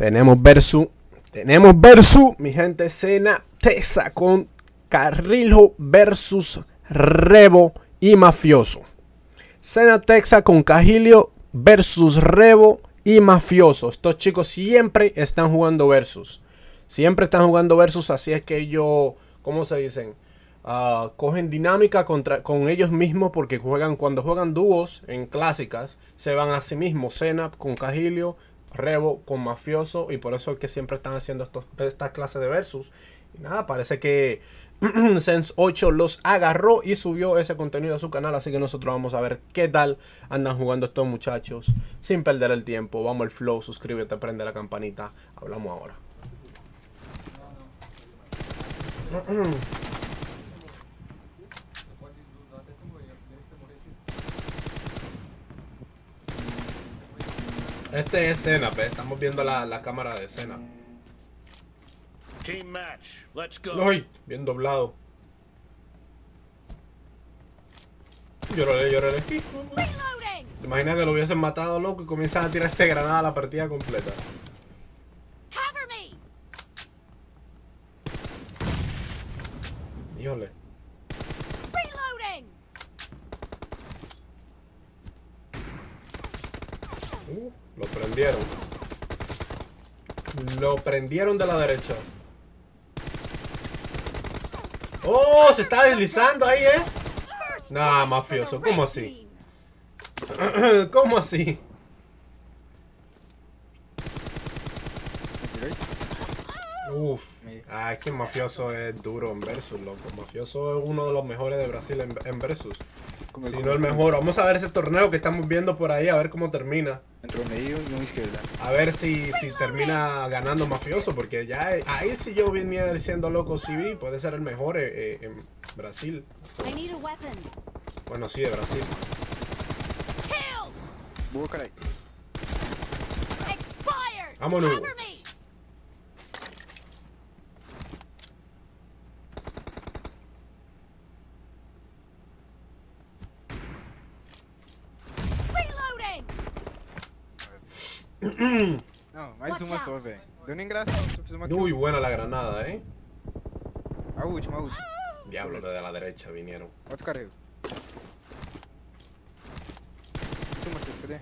Tenemos versus, mi gente, Cena Tesa con Carrilho versus Revo y Mafioso. Cena Tesa con Carrilho versus Revo y Mafioso. Estos chicos siempre están jugando versus. Siempre están jugando versus, así es que ellos, ¿cómo se dicen? Cogen dinámica con ellos mismos, porque cuando juegan dúos en clásicas, se van a sí mismos. Senab con Carrilho, Revo con Mafioso, y por eso es que siempre están haciendo esta clase de versus. Y nada, parece que Sense8 los agarró y subió ese contenido a su canal, así que nosotros vamos a ver qué tal andan jugando estos muchachos. Sin perder el tiempo, vamos al flow, suscríbete, prende la campanita, hablamos ahora. Este es SENAB, estamos viendo la cámara de SENAB. Team match, let's go. ¡Ay! Bien doblado. Llorale. ¿Te imaginas que lo hubiesen matado, loco, y comienzan a tirarse granada a la partida completa? Híjole. Lo prendieron. Lo prendieron de la derecha. ¡Oh! Se está deslizando ahí, ¿eh? Nah, Mafioso. ¿Cómo así? ¿Cómo así? Uf. Ah, es que Mafioso es duro en versus, loco. Mafioso es uno de los mejores de Brasil en versus. Si no el mejor. Vamos a ver ese torneo que estamos viendo por ahí, a ver cómo termina. A ver si termina ganando Mafioso, porque ya ahí sí yo venía diciendo, loco, si vi, puede ser el mejor en Brasil. Bueno, sí, de Brasil. Vámonos. Não, mais uma só, velho. Deu nem graça, só fiz uma kill. Muito boa a granada, hein? A última. Diablo, de la derecha vinieron. Outro carrego. Tu, Matheus, cadê?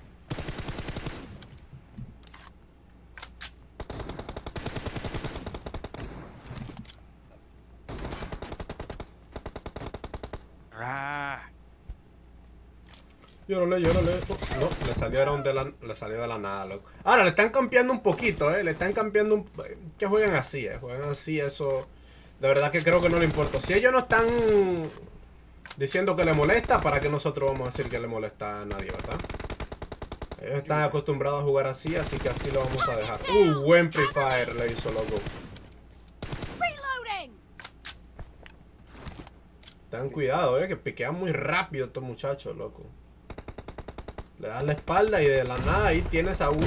Yo no leo. No, le salió de la nada, loco. Ahora le están cambiando un poquito, le están cambiando un... Que juegan así, eso... De verdad que creo que no le importa. Si ellos no están diciendo que le molesta, ¿para qué nosotros vamos a decir que le molesta a nadie, verdad? Ellos están acostumbrados a jugar así, así que así lo vamos a dejar. Buen Free Fire le hizo, loco. Ten cuidado, que piquean muy rápido estos muchachos, loco. Le das la espalda y de la nada ahí tienes a uno.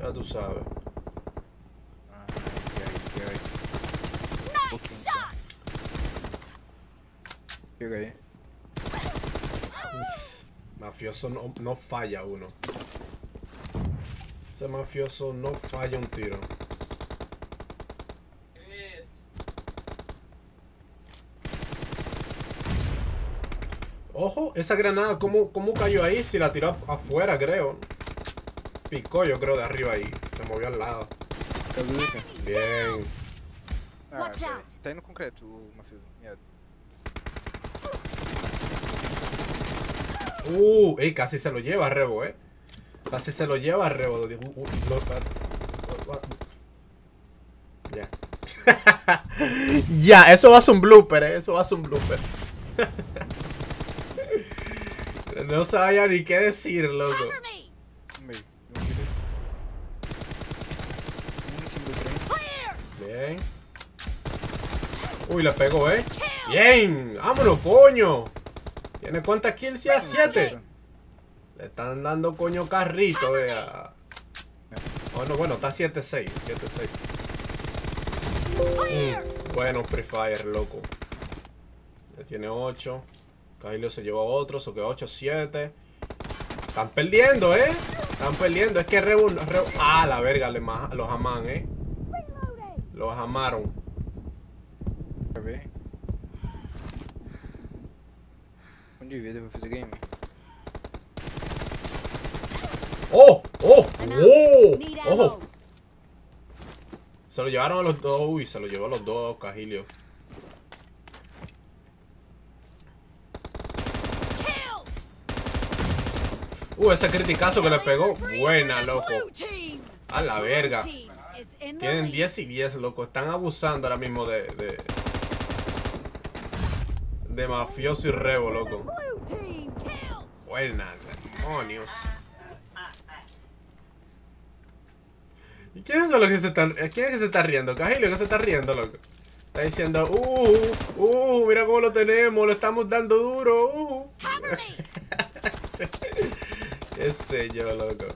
Ya tú sabes. Okay. Mafioso no falla uno. Ese Mafioso no falla un tiro. Ojo, esa granada, ¿cómo cayó ahí? Si la tiró afuera, creo. Picó, yo creo, de arriba ahí. Se movió al lado. Bien. Está en concreto, Mafioso. Casi se lo lleva a Revo, Casi se lo lleva a Revo. Ya. Ya, eso va a ser un blooper, Eso va a ser un blooper. No sabía ni qué decir, loco. Bien. Uy, le pegó, Bien. Vámonos, coño. ¿Tiene cuántas kills ya? 7. Le están dando, coño, carrito, vea. Bueno, está 7-6. 7-6. Bueno, Free Fire, loco. Ya tiene 8. Carrilho se llevó a otros, o que 8-7. Están perdiendo, Están perdiendo, es que Revo... Ah, la verga, los aman, Los amaron. ¡Oh! ¡Oh! ¡Oh! ¡Ojo! Se lo llevaron a los dos. Uy, se lo llevó a los dos, Carrilho. Ese criticazo que le pegó. Buena, loco. A la verga. Tienen 10 y 10, loco. Están abusando ahora mismo de Mafioso y Revo, loco. Buena, demonios. ¿Y quiénes son los que se están... ¿Quién es que se está riendo? Carrilho, que se está riendo, loco. Está diciendo, mira cómo lo tenemos, lo estamos dando duro, Qué sé yo, loco.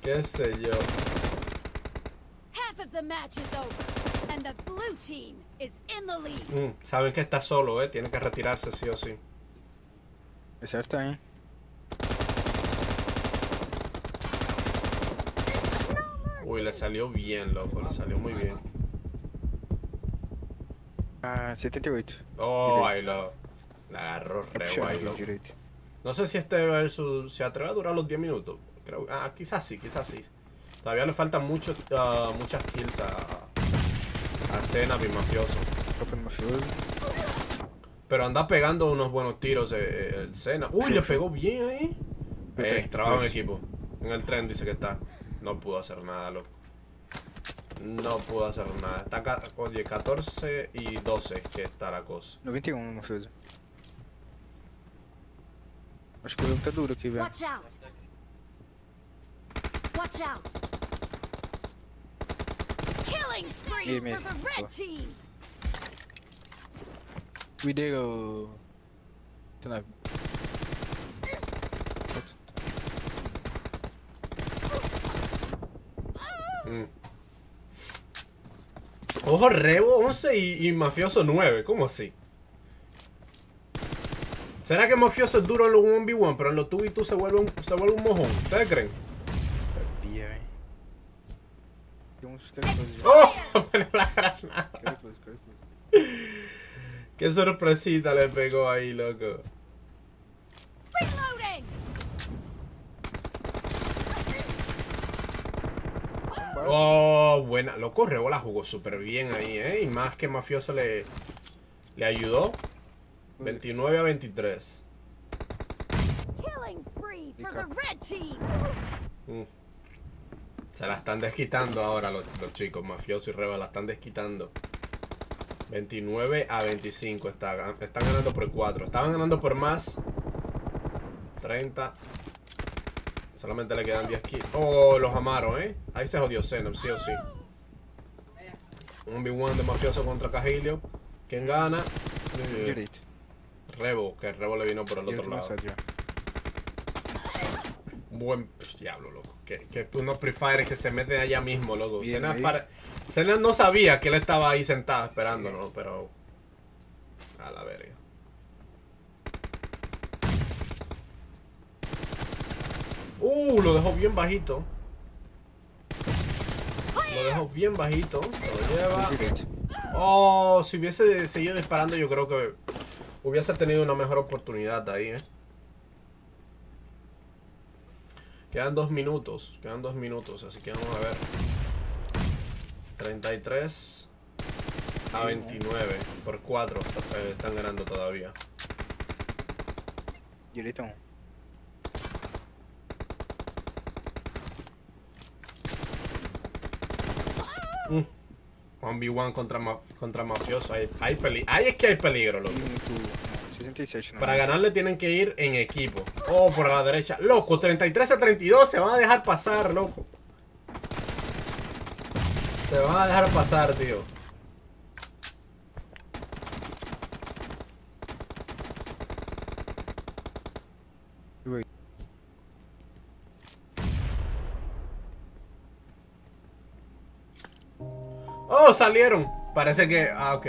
Qué sé yo. Saben que está solo, tienen que retirarse sí o sí. Es cierto, Uy, le salió bien, loco, le salió muy bien. 78. Oh, ahí lo... La agarró re guay, loco. No sé si este versus se atreve a durar los 10 minutos. Creo, quizás sí, quizás sí. Todavía le faltan muchas kills a SENAB y Mafioso. Pero anda pegando unos buenos tiros el SENAB. Uy, le pegó bien ahí. Trabaja en equipo. En el tren dice que está. No pudo hacer nada, loco. No pudo hacer nada. Está, oye, 14 y 12 que está la cosa. 91 Mafioso. Acho que o jogo tá duro aqui, velho. Watch out. Watch out. Killing spree for the red team. We do. Senab. Ojo, Revo 11 y Mafioso 9, ¿cómo así? ¿Será que Mafioso es duro en los 1v1, pero en los 2v2 se vuelve un mojón? ¿Ustedes creen? ¡Oh! ¡Pero la granada! ¡Qué sorpresita le pegó ahí, loco! ¡Oh! Buena. Loco, Revo la jugó súper bien ahí, Y más que Mafioso le ayudó. 29 a 23. Se la están desquitando ahora los chicos. Mafioso y Revo la están desquitando. 29 a 25. Están ganando por 4. Estaban ganando por más. 30. Solamente le quedan 10 kills. Oh, los amaron, Ahí se jodió Senab, sí o sí. 1v1 de Mafioso contra Carrilho. ¿Quién gana? Revo, que Revo le vino por el otro lado. Buen diablo, loco. Que unos Free Fire que se meten allá mismo, loco. Senab no sabía que él estaba ahí sentado esperándonos, pero... A la verga. Lo dejó bien bajito. Lo dejó bien bajito. Se lo lleva. Oh, si hubiese seguido disparando yo creo que... Hubiese tenido una mejor oportunidad de ahí, Quedan 2 minutos. Quedan 2 minutos, así que vamos a ver. 33 a 29. Por 4 están ganando todavía. Yolito. Mm. 1v1 contra Mafioso. Ahí es que hay peligro, loco. 66, no. Para ganarle tienen que ir en equipo. Oh, por la derecha. Loco, 33 a 32. Se van a dejar pasar, loco. Se van a dejar pasar, tío. Oh, salieron. Parece que... Ok.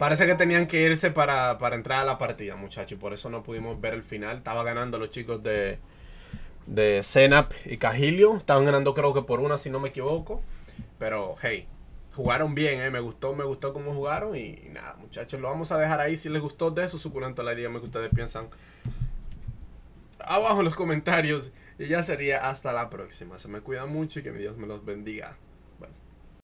Parece que tenían que irse para entrar a la partida, muchachos. Por eso no pudimos ver el final. Estaba ganando los chicos de SENAB y Carrilho. Estaban ganando creo que por una, si no me equivoco. Pero hey, jugaron bien, me gustó cómo jugaron. Y nada, muchachos, lo vamos a dejar ahí. Si les gustó de eso, suculento la idea, díganme que ustedes piensan abajo en los comentarios. Y ya sería hasta la próxima. Se me cuidan mucho y que mi Dios me los bendiga.